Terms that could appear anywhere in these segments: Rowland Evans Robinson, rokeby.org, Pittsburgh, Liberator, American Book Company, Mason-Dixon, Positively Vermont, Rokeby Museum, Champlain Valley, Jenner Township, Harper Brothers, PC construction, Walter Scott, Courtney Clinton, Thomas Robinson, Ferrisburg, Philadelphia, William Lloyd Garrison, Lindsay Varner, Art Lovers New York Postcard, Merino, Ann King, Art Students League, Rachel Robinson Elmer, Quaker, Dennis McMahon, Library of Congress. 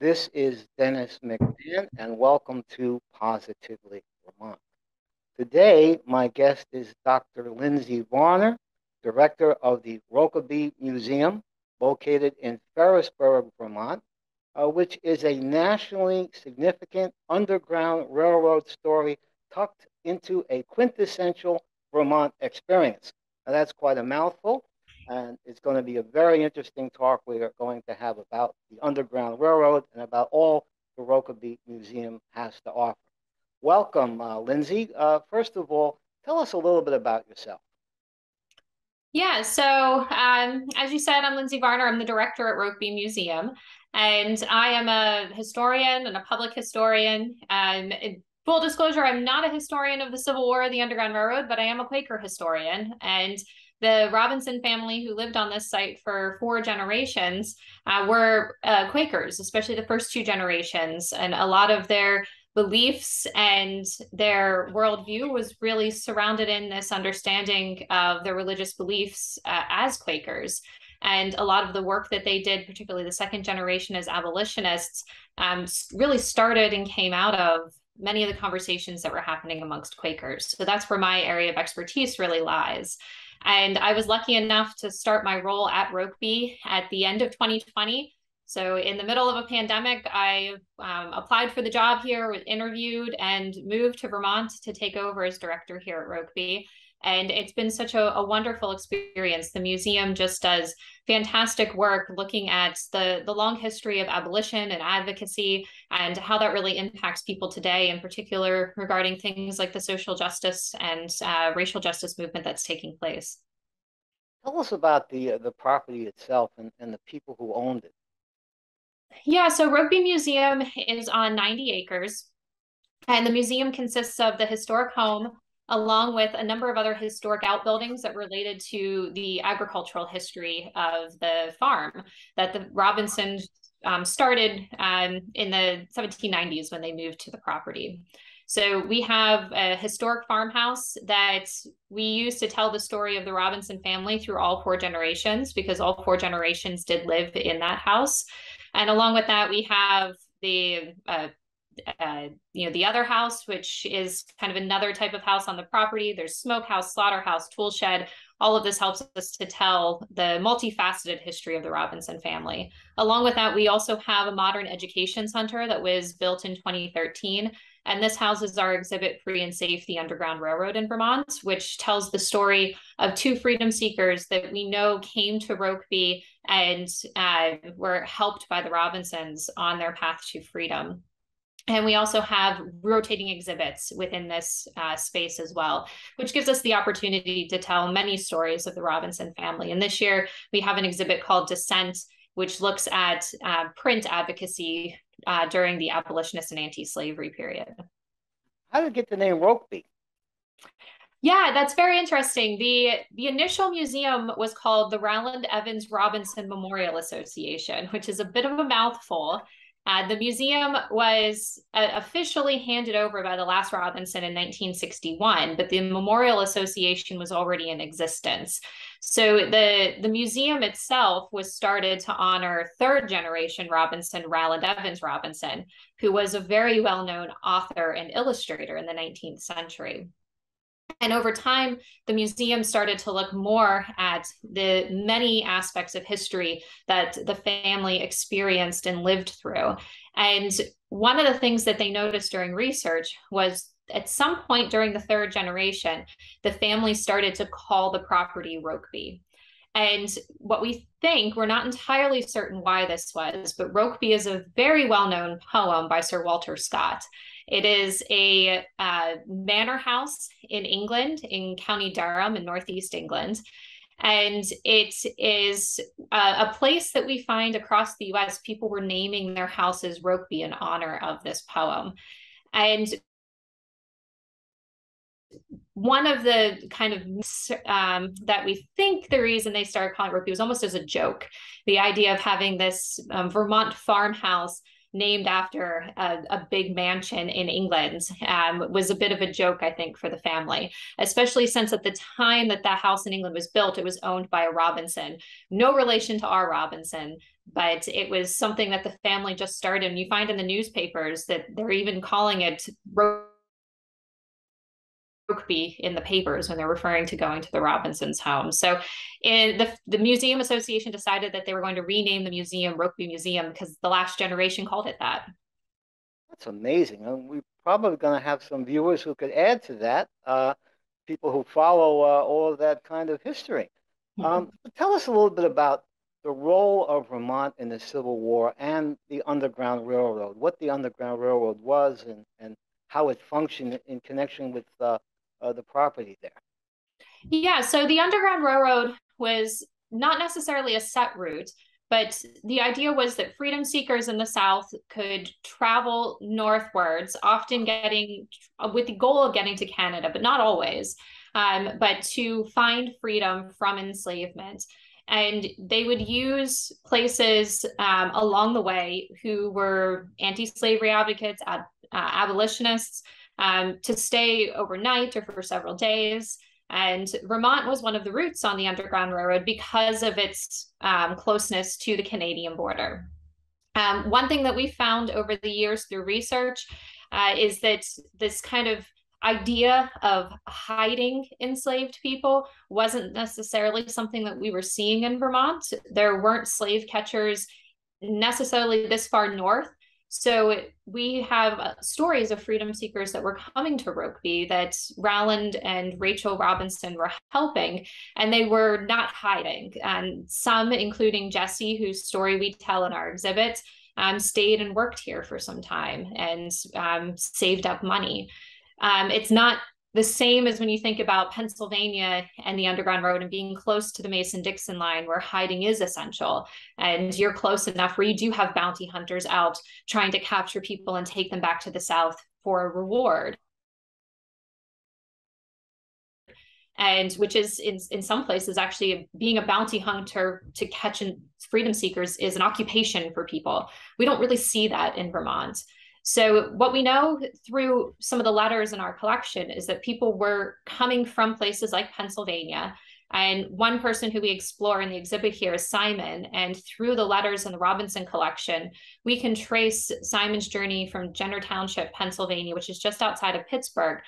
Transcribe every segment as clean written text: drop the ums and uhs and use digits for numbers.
This is Dennis McMahon, and welcome to Positively Vermont. Today, my guest is Dr. Lindsay Varner, director of the Rokeby Museum, located in Ferrisburg, Vermont, which is a nationally significant Underground Railroad story tucked into a quintessential Vermont experience. Now, that's quite a mouthful. And it's going to be a very interesting talk we are going to have about the Underground Railroad and about all the Rokeby Museum has to offer. Welcome, Lindsay. First of all, tell us a little bit about yourself. Yeah, so as you said, I'm Lindsay Varner. I'm the director at Rokeby Museum, and I am a historian and a public historian. Full disclosure, I'm not a historian of the Civil War or the Underground Railroad, but I am a Quaker historian. And the Robinson family, who lived on this site for 4 generations, were Quakers, especially the first 2 generations. And a lot of their beliefs and their worldview was really surrounded in this understanding of their religious beliefs as Quakers. And a lot of the work that they did, particularly the second generation as abolitionists, really started and came out of many of the conversations that were happening amongst Quakers. So that's where my area of expertise really lies. And I was lucky enough to start my role at Rokeby at the end of 2020. So in the middle of a pandemic, I applied for the job here, was interviewed, and moved to Vermont to take over as director here at Rokeby. And it's been such a wonderful experience. The museum just does fantastic work looking at the long history of abolition and advocacy and how that really impacts people today, in particular regarding things like the social justice and racial justice movement that's taking place. Tell us about the property itself and the people who owned it. Yeah, so Rokeby Museum is on 90 acres, and the museum consists of the historic home, along with a number of other historic outbuildings that related to the agricultural history of the farm that the Robinsons started in the 1790s when they moved to the property. So we have a historic farmhouse that we use to tell the story of the Robinson family through all 4 generations, because all 4 generations did live in that house. And along with that, we have the the other house, which is kind of another type of house on the property. There's smokehouse, slaughterhouse, tool shed. All of this helps us to tell the multifaceted history of the Robinson family. Along with that, we also have a modern education center that was built in 2013. And this houses our exhibit, Free and Safe, the Underground Railroad in Vermont, which tells the story of 2 freedom seekers that we know came to Rokeby and were helped by the Robinsons on their path to freedom. And we also have rotating exhibits within this space as well, which gives us the opportunity to tell many stories of the Robinson family. And this year we have an exhibit called Dissent, which looks at print advocacy during the abolitionist and anti-slavery period. How did it get the name Rokeby? Yeah, that's very interesting. The initial museum was called the Rowland Evans Robinson Memorial Association, which is a bit of a mouthful. The museum was officially handed over by the last Robinson in 1961, but the Memorial Association was already in existence. So the museum itself was started to honor 3rd generation Robinson, Rowland Evans Robinson, who was a very well-known author and illustrator in the 19th century. And over time, the museum started to look more at the many aspects of history that the family experienced and lived through. And one of the things that they noticed during research was at some point during the 3rd generation, the family started to call the property Rokeby. And what we think, we're not entirely certain why this was, but Rokeby is a very well-known poem by Sir Walter Scott. It is a manor house in England, in County Durham in Northeast England. And it is a place that we find across the US, people were naming their houses Rokeby in honor of this poem. And one of the kind of that we think the reason they started calling it Rokeby was almost as a joke. The idea of having this Vermont farmhouse named after a big mansion in England was a bit of a joke, I think, for the family, especially since at the time that house in England was built, it was owned by a Robinson, no relation to our Robinson, but it was something that the family just started. And you find in the newspapers that they're even calling it Rokeby in the papers when they're referring to going to the Robinsons' home. So the Museum Association decided that they were going to rename the museum Rokeby Museum because the last generation called it that. That's amazing. And we're probably going to have some viewers who could add to that, people who follow all of that kind of history. Tell us a little bit about the role of Vermont in the Civil War and the Underground Railroad, what the Underground Railroad was and how it functioned in connection with the property there. Yeah, so the Underground Railroad was not necessarily a set route, but the idea was that freedom seekers in the South could travel northwards, often getting with the goal of getting to Canada, but not always, but to find freedom from enslavement. And they would use places along the way who were anti-slavery advocates, abolitionists, to stay overnight or for several days. And Vermont was one of the routes on the Underground Railroad because of its closeness to the Canadian border. One thing that we found over the years through research is that this kind of idea of hiding enslaved people wasn't necessarily something that we were seeing in Vermont. There weren't slave catchers necessarily this far north. So we have stories of freedom seekers that were coming to Rokeby that Rowland and Rachel Robinson were helping, and they were not hiding. And some, including Jesse, whose story we tell in our exhibit, stayed and worked here for some time and saved up money. It's not the same as when you think about Pennsylvania and the Underground Road and being close to the Mason-Dixon line where hiding is essential. And you're close enough where you do have bounty hunters out trying to capture people and take them back to the South for a reward. And which is in some places actually being a bounty hunter to catch freedom seekers is an occupation for people. We don't really see that in Vermont. So what we know through some of the letters in our collection is that people were coming from places like Pennsylvania. And one person who we explore in the exhibit here is Simon. And through the letters in the Robinson collection, we can trace Simon's journey from Jenner Township, Pennsylvania, which is just outside of Pittsburgh,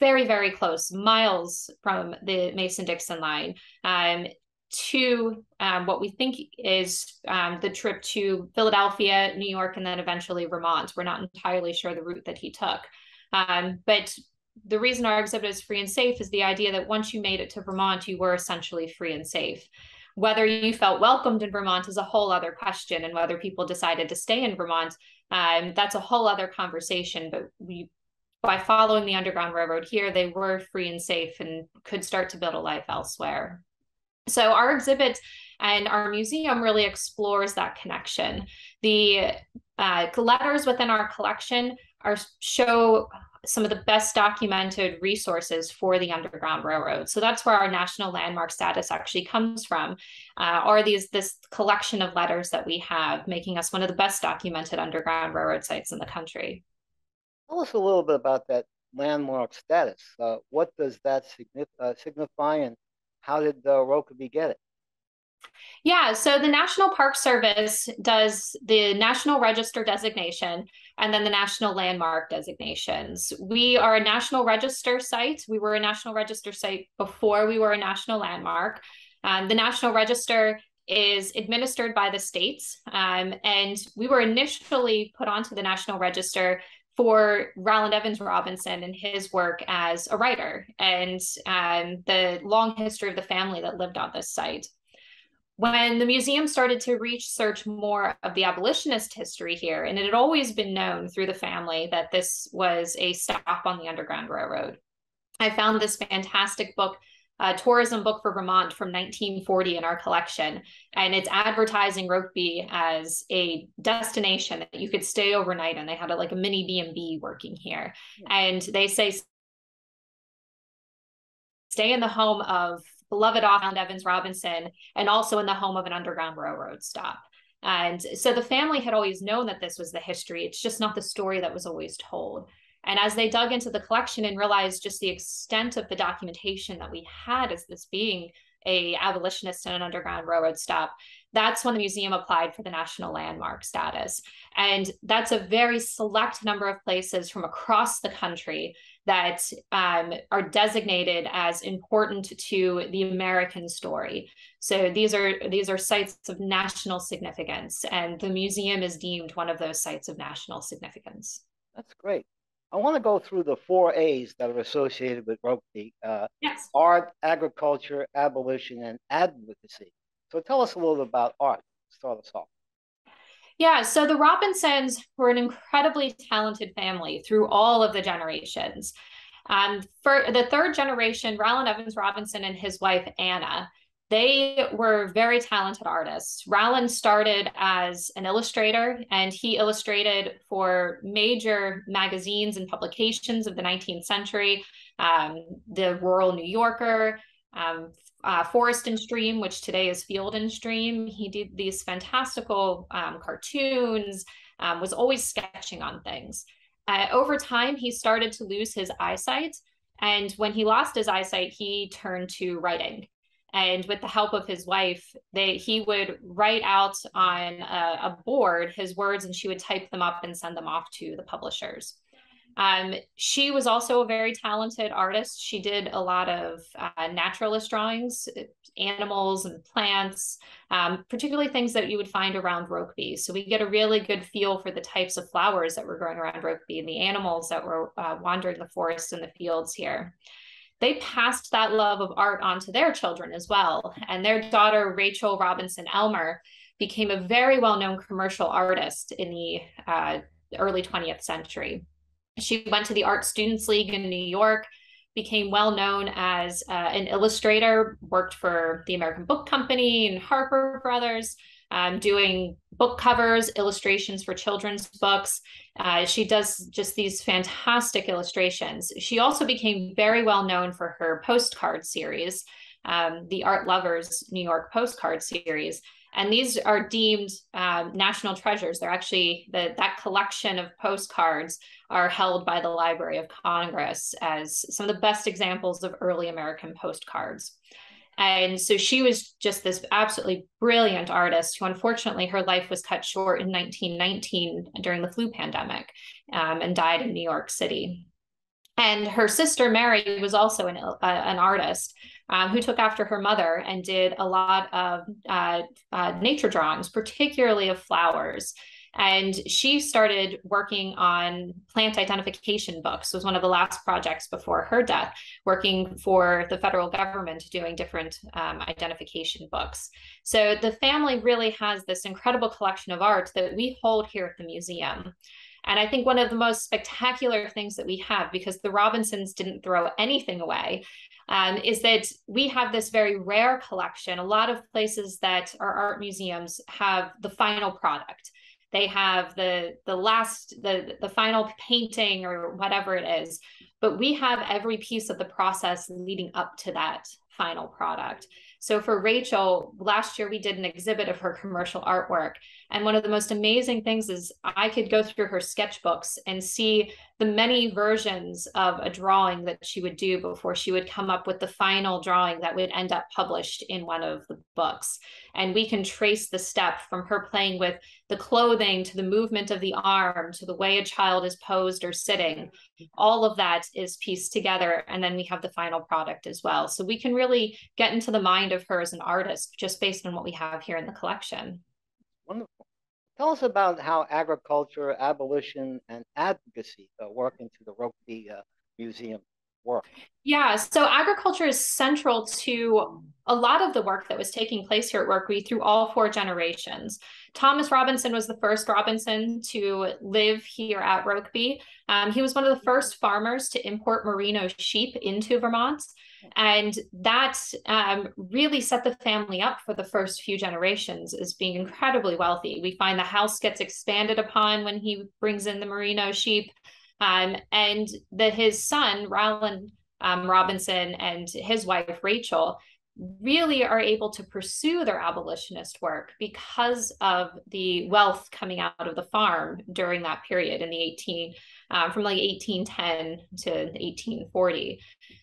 very, very close, miles from the Mason-Dixon line, to what we think is the trip to Philadelphia, New York, and then eventually Vermont. We're not entirely sure the route that he took. But the reason our exhibit is free and safe is the idea that once you made it to Vermont, you were essentially free and safe. Whether you felt welcomed in Vermont is a whole other question, and whether people decided to stay in Vermont, that's a whole other conversation. But by following the Underground Railroad here, they were free and safe and could start to build a life elsewhere. So our exhibit and our museum really explores that connection. The letters within our collection show some of the best documented resources for the Underground Railroad. So that's where our national landmark status actually comes from, are this collection of letters that we have, making us one of the best documented Underground Railroad sites in the country. Tell us a little bit about that landmark status. What does that signify, and how did Rokeby get it? Yeah, so the National Park Service does the National Register designation and then the National Landmark designations. We are a National Register site. We were a National Register site before we were a National Landmark. The National Register is administered by the states, and we were initially put onto the National Register for Rowland Evans Robinson and his work as a writer and the long history of the family that lived on this site. When the museum started to research more of the abolitionist history here, and it had always been known through the family that this was a stop on the Underground Railroad, I found this fantastic book, a tourism book for Vermont from 1940 in our collection. And it's advertising Rokeby as a destination that you could stay overnight. And they had like a mini B&B working here. And they say, stay in the home of beloved author Evans Robinson, and also in the home of an Underground Railroad stop. And so the family had always known that this was the history. It's just not the story that was always told. And as they dug into the collection and realized just the extent of the documentation that we had as this being a abolitionist and an Underground Railroad stop, that's when the museum applied for the National Landmark status. And that's a very select number of places from across the country that are designated as important to the American story. So these are sites of national significance, and the museum is deemed one of those sites of national significance. That's great. I want to go through the 4 A's that are associated with Rokeby. Yes. Art, agriculture, abolition, and advocacy. So tell us a little about art. Start us off. Yeah, so the Robinsons were an incredibly talented family through all of the generations. For the third generation, Rowland Evans Robinson and his wife, Anna, they were very talented artists. Rowland started as an illustrator, and he illustrated for major magazines and publications of the 19th century, the Rural New Yorker, Forest and Stream, which today is Field and Stream. He did these fantastical cartoons, was always sketching on things. Over time, he started to lose his eyesight. And when he lost his eyesight, he turned to writing. And with the help of his wife, he would write out on a board his words, and she would type them up and send them off to the publishers. She was also a very talented artist. She did a lot of naturalist drawings, animals and plants, particularly things that you would find around Rokeby. So we get a really good feel for the types of flowers that were growing around Rokeby and the animals that were wandering the forests and the fields here. They passed that love of art on to their children as well. And their daughter, Rachel Robinson Elmer, became a very well-known commercial artist in the early 20th century. She went to the Art Students League in New York, became well-known as an illustrator, worked for the American Book Company and Harper Brothers, doing book covers, illustrations for children's books. She does just these fantastic illustrations. She also became very well known for her postcard series, the Art Lovers New York Postcard series. And these are deemed national treasures. They're actually, that collection of postcards are held by the Library of Congress as some of the best examples of early American postcards. And so she was just this absolutely brilliant artist who, unfortunately, her life was cut short in 1919 during the flu pandemic, and died in New York City. And her sister, Mary, was also an artist who took after her mother and did a lot of nature drawings, particularly of flowers. And she started working on plant identification books. It was one of the last projects before her death, working for the federal government, doing different identification books. So the family really has this incredible collection of art that we hold here at the museum. And I think one of the most spectacular things that we have, because the Robinsons didn't throw anything away, is that we have this very rare collection. A lot of places that are art museums have the final product. They have the final painting or whatever it is, but we have every piece of the process leading up to that final product. So for Rachel, last year we did an exhibit of her commercial artwork. And one of the most amazing things is I could go through her sketchbooks and see the many versions of a drawing that she would do before she would come up with the final drawing that would end up published in one of the books. And we can trace the step from her playing with the clothing to the movement of the arm, to the way a child is posed or sitting. All of that is pieced together. And then we have the final product as well. So we can really get into the mind of her as an artist just based on what we have here in the collection. Wonderful. Tell us about how agriculture, abolition, and advocacy work into the Rokeby Museum work. Yeah, so agriculture is central to a lot of the work that was taking place here at Rokeby through all four generations. Thomas Robinson was the first Robinson to live here at Rokeby. He was one of the first farmers to import Merino sheep into Vermont. And that really set the family up for the first few generations as being incredibly wealthy. We find the house gets expanded upon when he brings in the Merino sheep. And his son, Rowland Robinson, and his wife, Rachel, really are able to pursue their abolitionist work because of the wealth coming out of the farm during that period in the from like 1810 to 1840.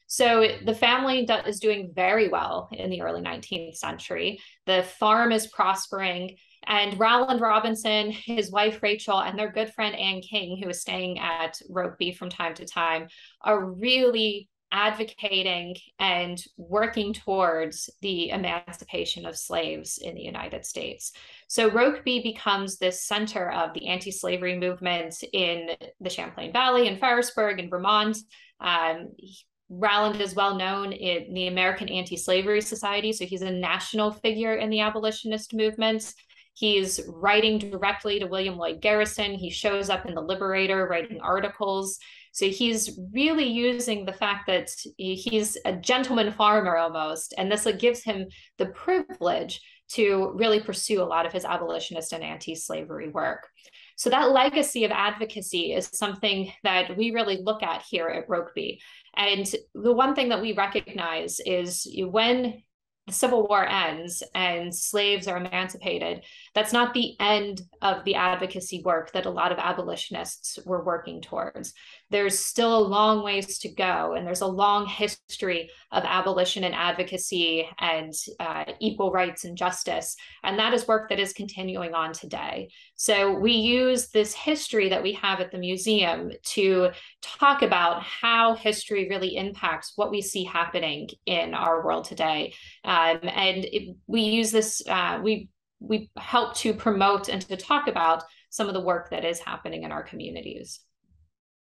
So the family is doing very well in the early 19th century. The farm is prospering, and Rowland Robinson, his wife Rachel, and their good friend Ann King, who is staying at Rokeby from time to time, are really advocating and working towards the emancipation of slaves in the United States. So Rokeby becomes this center of the anti-slavery movement in the Champlain Valley, in Ferrisburg, in Vermont. Rowland is well known in the American Anti-Slavery Society, so he's a national figure in the abolitionist movement. He's writing directly to William Lloyd Garrison. He shows up in the Liberator writing articles. So he's really using the fact that he's a gentleman farmer almost, and this gives him the privilege to really pursue a lot of his abolitionist and anti-slavery work. So that legacy of advocacy is something that we really look at here at Rokeby. And the one thing that we recognize is when the Civil War ends and slaves are emancipated, that's not the end of the advocacy work that a lot of abolitionists were working towards. There's still a long ways to go, and there's a long history of abolition and advocacy and equal rights and justice, and that is work that is continuing on today. So we use this history that we have at the museum to talk about how history really impacts what we see happening in our world today. We help to promote and to talk about some of the work that is happening in our communities.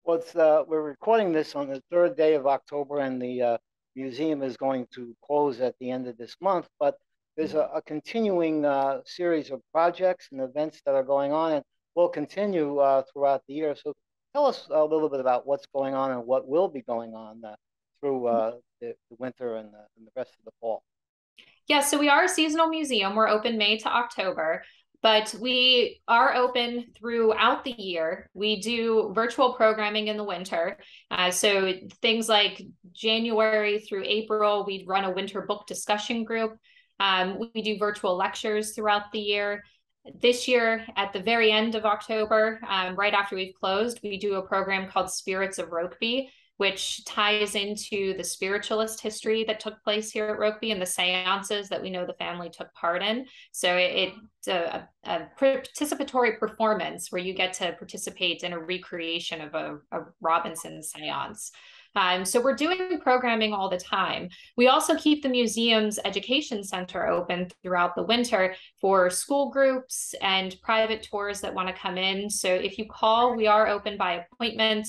Well, we're recording this on the 3rd day of October, and the museum is going to close at the end of this month, but there's a continuing series of projects and events that are going on and will continue throughout the year. So tell us a little bit about what's going on and what will be going on through the winter and the rest of the fall. Yeah, so we are a seasonal museum. We're open May to October, but we are open throughout the year. We do virtual programming in the winter. So things like January through April, we run a winter book discussion group. We do virtual lectures throughout the year. This year, at the very end of October, right after we've closed, we do a program called Spirits of Rokeby, which ties into the spiritualist history that took place here at Rokeby and the seances that we know the family took part in. So it's a participatory performance where you get to participate in a recreation of a Robinson seance. So we're doing programming all the time. We also keep the museum's education center open throughout the winter for school groups and private tours that want to come in. So if you call, we are open by appointment.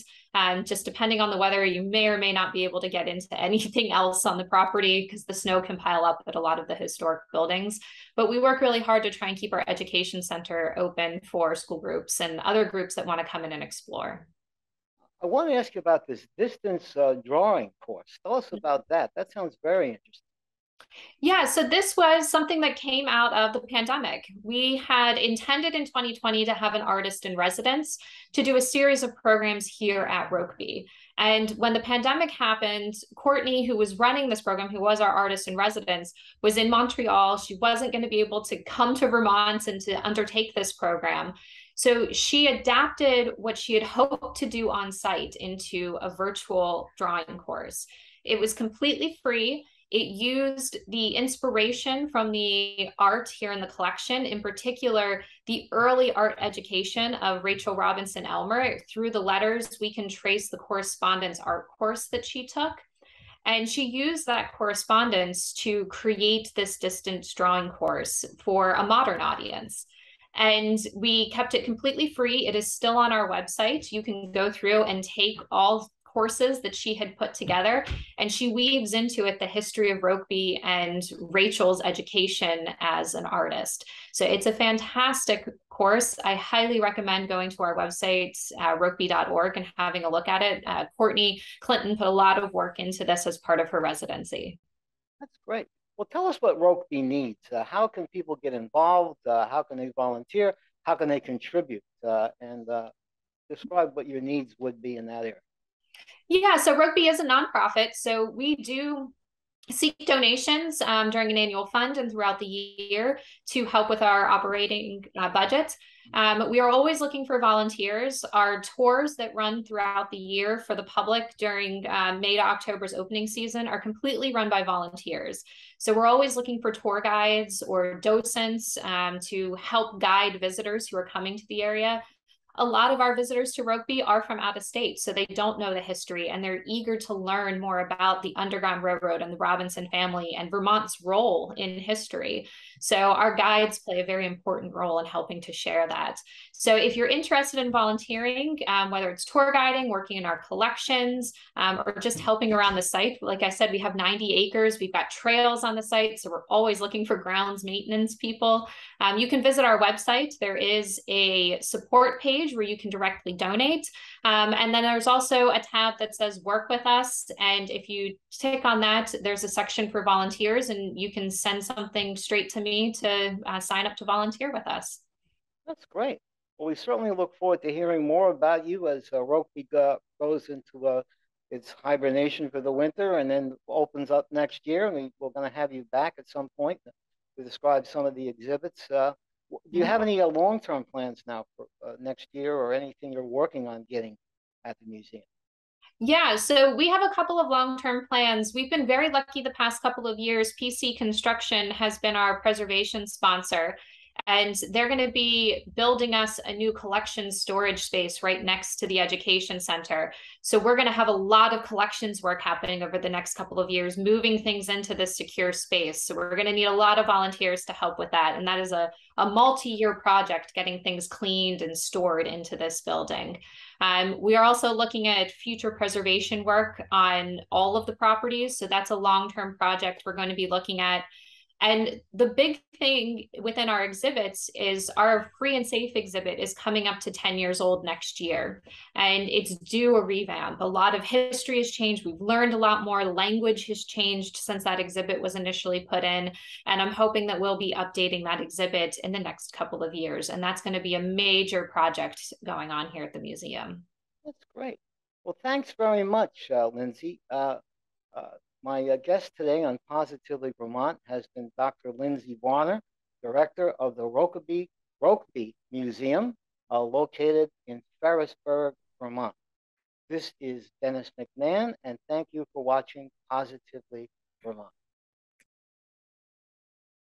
Just depending on the weather, you may or may not be able to get into anything else on the property because the snow can pile up at a lot of the historic buildings. But we work really hard to try and keep our education center open for school groups and other groups that want to come in and explore. I want to ask you about this distance drawing course. Tell us about that. That sounds very interesting. Yeah, so this was something that came out of the pandemic. We had intended in 2020 to have an artist in residence to do a series of programs here at Rokeby. And when the pandemic happened, Courtney, who was running this program, who was our artist in residence, was in Montreal. She wasn't going to be able to come to Vermont and to undertake this program. So she adapted what she had hoped to do on site into a virtual drawing course. It was completely free. It used the inspiration from the art here in the collection, in particular, the early art education of Rachel Robinson Elmer. Through the letters, we can trace the correspondence art course that she took. And she used that correspondence to create this distance drawing course for a modern audience. And we kept it completely free. It is still on our website. You can go through and take all courses that she had put together, and she weaves into it the history of Rokeby and Rachel's education as an artist. So it's a fantastic course. I highly recommend going to our website, rokeby.org, and having a look at it. Courtney Clinton put a lot of work into this as part of her residency. That's great. Well, tell us what Rokeby needs. How can people get involved? How can they volunteer? How can they contribute? And describe what your needs would be in that area. Yeah, so Rokeby is a nonprofit. So we do seek donations during an annual fund and throughout the year to help with our operating budget. We are always looking for volunteers. Our tours that run throughout the year for the public during May to October's opening season are completely run by volunteers. So we're always looking for tour guides or docents to help guide visitors who are coming to the area. A lot of our visitors to Rokeby are from out of state, so they don't know the history, and they're eager to learn more about the Underground Railroad and the Robinson family and Vermont's role in history. So our guides play a very important role in helping to share that. So if you're interested in volunteering, whether it's tour guiding, working in our collections, or just helping around the site, like I said, we have 90 acres, we've got trails on the site, so we're always looking for grounds maintenance people. You can visit our website. There is a support page where you can directly donate. And then there's also a tab that says work with us. And if you click on that, there's a section for volunteers, and you can send something straight to me to sign up to volunteer with us. That's great. Well, we certainly look forward to hearing more about you as Rokeby goes into its hibernation for the winter and then opens up next year. And we're going to have you back at some point to describe some of the exhibits. Do you have any long-term plans now for next year, or anything you're working on getting at the museum? Yeah, so we have a couple of long-term plans. We've been very lucky the past couple of years. PC Construction has been our preservation sponsor, and they're going to be building us a new collection storage space right next to the education center. So we're going to have a lot of collections work happening over the next couple of years, moving things into this secure space. So we're going to need a lot of volunteers to help with that. And that is a multi-year project, getting things cleaned and stored into this building. We are also looking at future preservation work on all of the properties. So that's a long-term project we're going to be looking at. And the big thing within our exhibits is our free and safe exhibit is coming up to 10 years old next year, and it's due a revamp. A lot of history has changed. We've learned a lot more. Language has changed since that exhibit was initially put in, and I'm hoping that we'll be updating that exhibit in the next couple of years, and that's going to be a major project going on here at the museum. That's great. Well, thanks very much, Lindsay. My guest today on Positively Vermont has been Dr. Lindsay Varner, director of the Rokeby Museum, located in Ferrisburg, Vermont. This is Dennis McMahon, and thank you for watching Positively Vermont.